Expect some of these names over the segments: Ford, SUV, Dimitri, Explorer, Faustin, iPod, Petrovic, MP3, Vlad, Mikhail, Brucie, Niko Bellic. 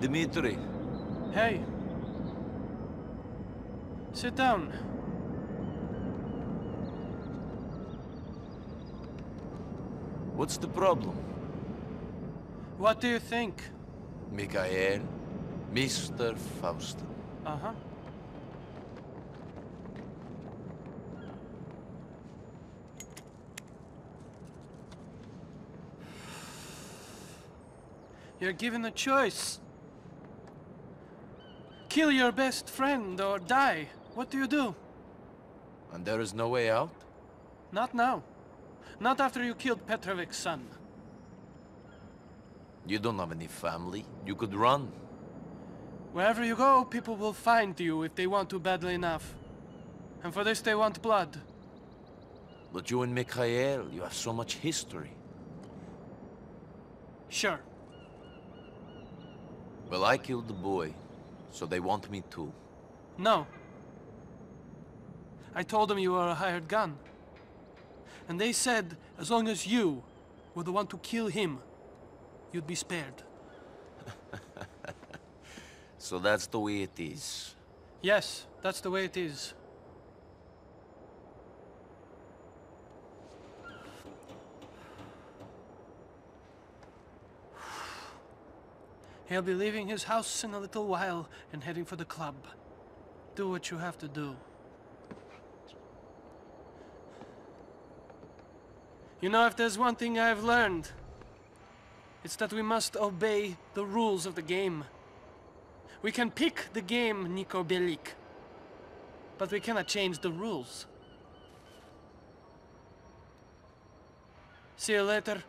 Dimitri. Hey. Sit down. What's the problem? What do you think? Mikhail, Mr. Faustin. Uh-huh. You're given a choice. Kill your best friend or die. What do you do? And there is no way out? Not now. Not after you killed Petrovic's son. You don't have any family. You could run. Wherever you go, people will find you if they want to badly enough. And for this they want blood. But you and Mikhail, you have so much history. Sure. Well, I killed the boy, so they want me too. No. I told them you were a hired gun. And they said, as long as you were the one to kill him, you'd be spared. So that's the way it is. Yes, that's the way it is. He'll be leaving his house in a little while and heading for the club. Do what you have to do. You know, if there's one thing I've learned, it's that we must obey the rules of the game. We can pick the game, Niko Bellic, but we cannot change the rules. See you later.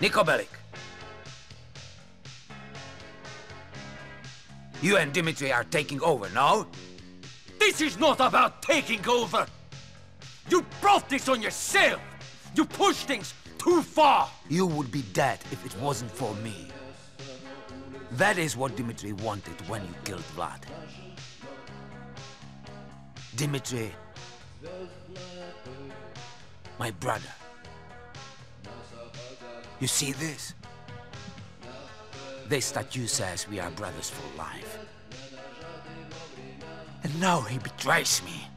Niko Bellic. You and Dimitri are taking over, no? This is not about taking over! You brought this on yourself! You pushed things too far! You would be dead if it wasn't for me. That is what Dimitri wanted when you killed Vlad. Dimitri, my brother. You see this? This statue says we are brothers for life. And now he betrays me.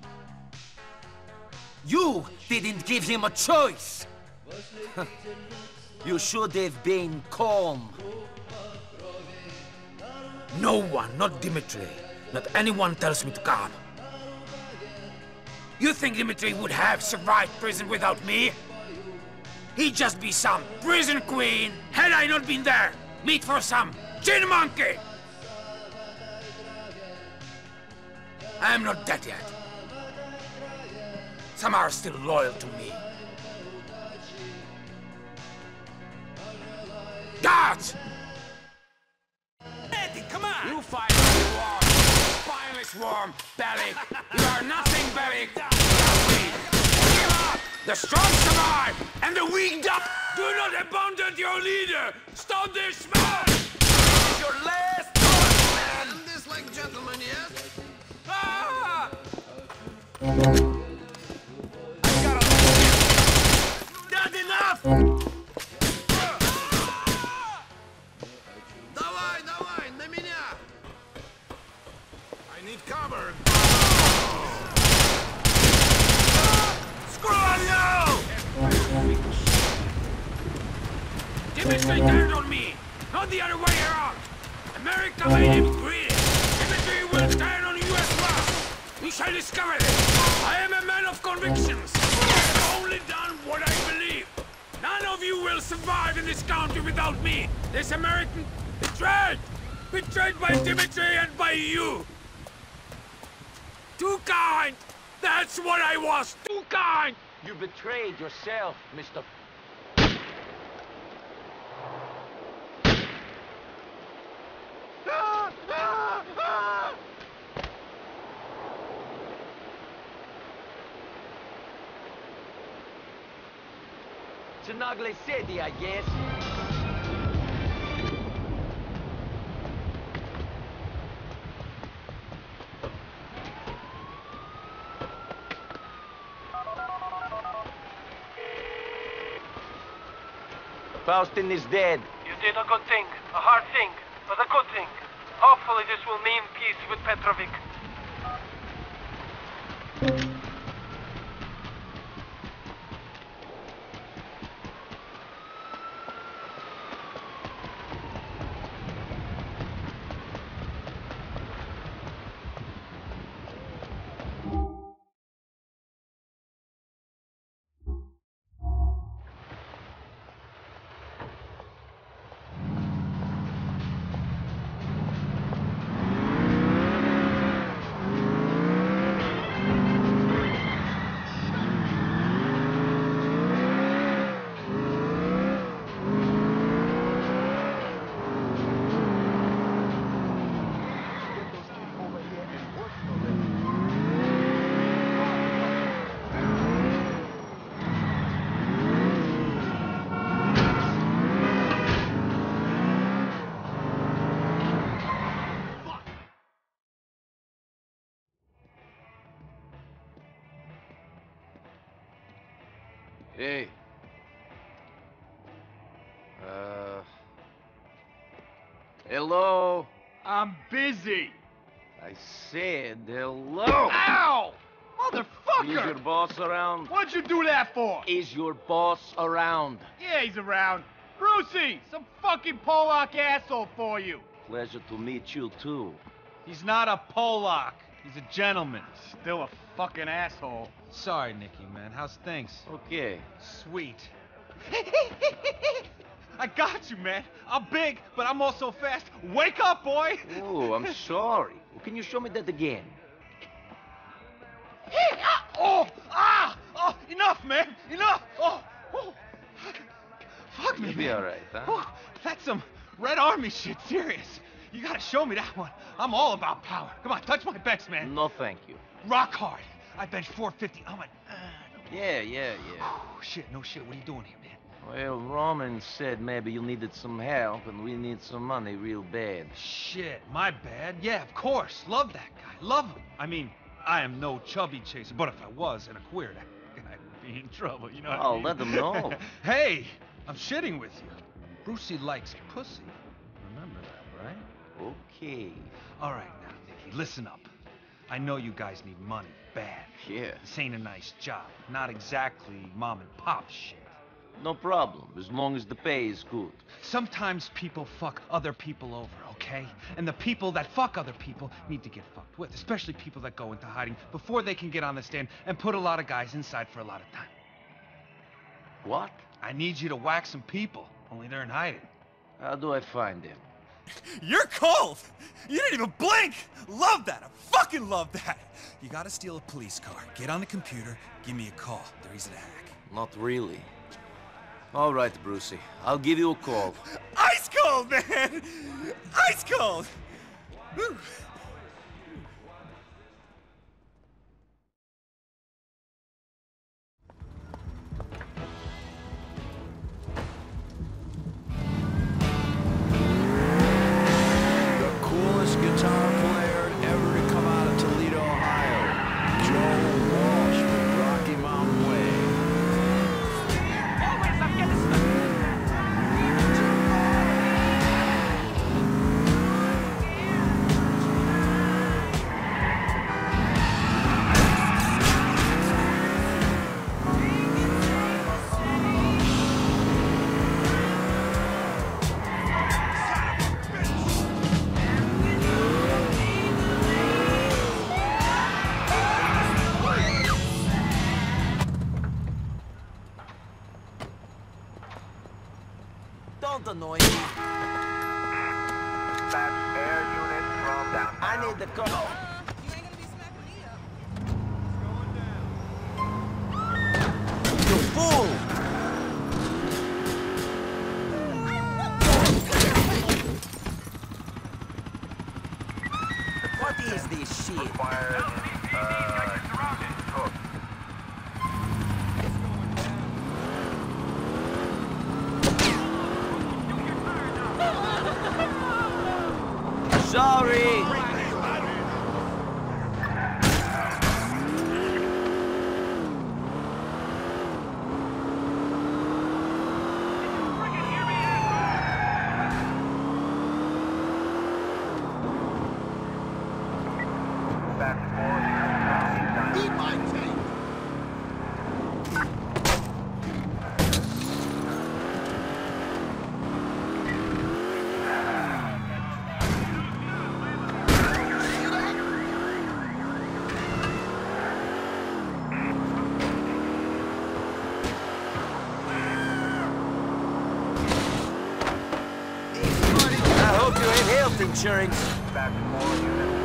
You didn't give him a choice! You should have been calm. No one, not Dimitri, not anyone tells me to calm. You think Dimitri would have survived prison without me? He'd just be some prison queen, had I not been there, meat for some gin monkey! I am not dead yet. Some are still loyal to me. Guards! Eddie, come on! You fight warm, spineless worm, Bellic! You are nothing, Bellic! The strong survive, and the weak die! Do not abandon your leader! Stop this smash! Your last thought! This like gentlemen, yes? straight down on me, not the other way around. America made him greedy. Dimitri will turn on you as well. We shall discover this. I am a man of convictions. I have only done what I believe. None of you will survive in this country without me. This American betrayed. Betrayed by Dimitri and by you. Too kind. That's what I was. Too kind. You betrayed yourself, Mr. It's an ugly city, I guess. Faustin is dead. You did a good thing, a hard thing, but a good thing. Hopefully this will mean peace with Petrovic. Hey. Hello? I'm busy. I said hello. Ow! Motherfucker! Is your boss around? What'd you do that for? Is your boss around? Yeah, he's around. Brucie, some fucking Polak asshole for you. Pleasure to meet you, too. He's not a Polak. He's a gentleman. Still a fucking asshole. Sorry, Nikki, man. How's things? Okay. Sweet. I got you, man. I'm big, but I'm also fast. Wake up, boy! Oh, I'm sorry. Can you show me that again? Oh! Ah! Oh! Enough, man! Enough! Oh! Oh. Fuck me, man. You'll be all right, huh? Oh, that's some Red Army shit. Serious. You gotta show me that one. I'm all about power. Come on, touch my bench, man. No, thank you. Rock hard. I bench 450. I'm a... Yeah. Oh, shit, no shit. What are you doing here, man? Well, Roman said maybe you needed some help, and we need some money real bad. Shit, my bad. Yeah, of course. Love that guy. Love him. I mean, I am no chubby chaser, but if I was and a queer, I'd be in trouble, you know what I mean? Let them know. Hey, I'm shitting with you. Brucie likes pussy. Remember that, right? Okay. All right, now, Nikki, listen up. I know you guys need money, bad. Yeah. This ain't a nice job. Not exactly mom and pop shit. No problem, as long as the pay is good. Sometimes people fuck other people over, okay? And the people that fuck other people need to get fucked with, especially people that go into hiding before they can get on the stand and put a lot of guys inside for a lot of time. What? I need you to whack some people, only they're in hiding. How do I find them? You're cold! You didn't even blink! Love that! I fucking love that! You gotta steal a police car, get on the computer, give me a call. They're easy to hack. Not really. All right, Brucie. I'll give you a call. Ice cold, man! Ice cold! Woo. Combat air unit from downtown. I need the call. You ain't gonna be smacking me up. It's going down. You fool! What is this shit? Required, surrounded. Sorry! Insurance. Back to more units.